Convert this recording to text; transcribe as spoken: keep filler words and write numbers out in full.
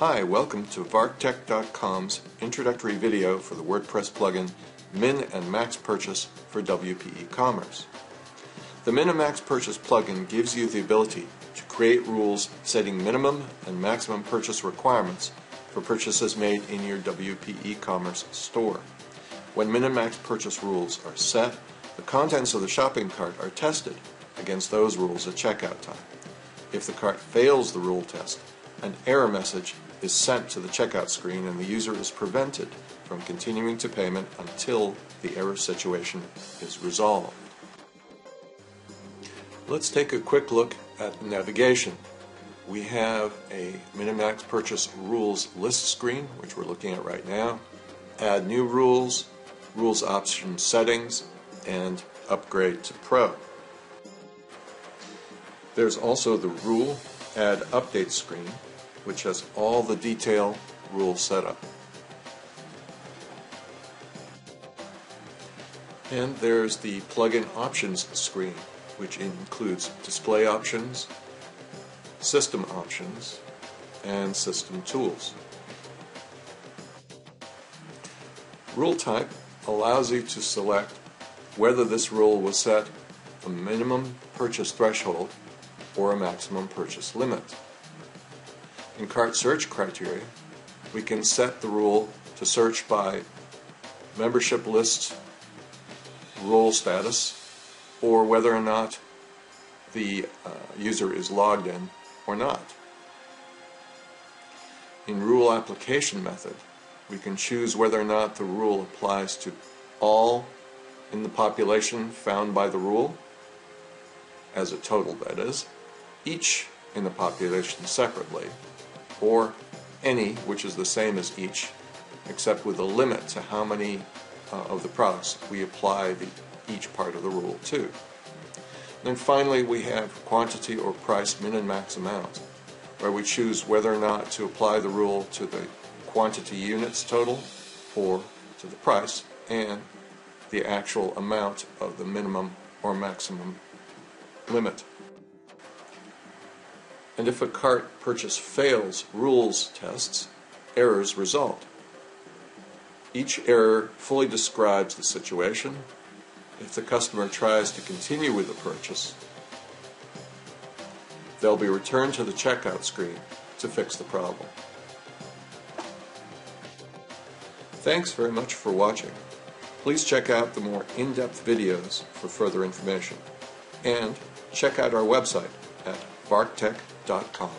Hi, welcome to varktech dot com's introductory video for the WordPress plugin Min and Max Purchase for W P E-Commerce. The Min and Max Purchase plugin gives you the ability to create rules setting minimum and maximum purchase requirements for purchases made in your W P E-Commerce store. When Min and Max Purchase rules are set, the contents of the shopping cart are tested against those rules at checkout time. If the cart fails the rule test, an error message is sent to the checkout screen and the user is prevented from continuing to payment until the error situation is resolved. Let's take a quick look at navigation. We have a Min and Max Purchase rules list screen, which we're looking at right now, add new rules, rules option settings, and upgrade to pro. There's also the rule add update screen, which has all the detail rule setup. And there's the plugin options screen, which includes display options, system options, and system tools. Rule type allows you to select whether this rule was set a minimum purchase threshold or a maximum purchase limit. In cart search criteria, we can set the rule to search by membership list, role status, or whether or not the uh, user is logged in or not. In rule application method, we can choose whether or not the rule applies to all in the population found by the rule, as a total that is, each in the population separately, or any, which is the same as each, except with a limit to how many uh, of the products we apply the, each part of the rule to. And then finally, we have quantity or price min and max amount, where we choose whether or not to apply the rule to the quantity units total or to the price and the actual amount of the minimum or maximum limit. And if a cart purchase fails rules tests, errors result. Each error fully describes the situation. If the customer tries to continue with the purchase, they'll be returned to the checkout screen to fix the problem. Thanks very much for watching. Please check out the more in-depth videos for further information. And check out our website at varktech dot com.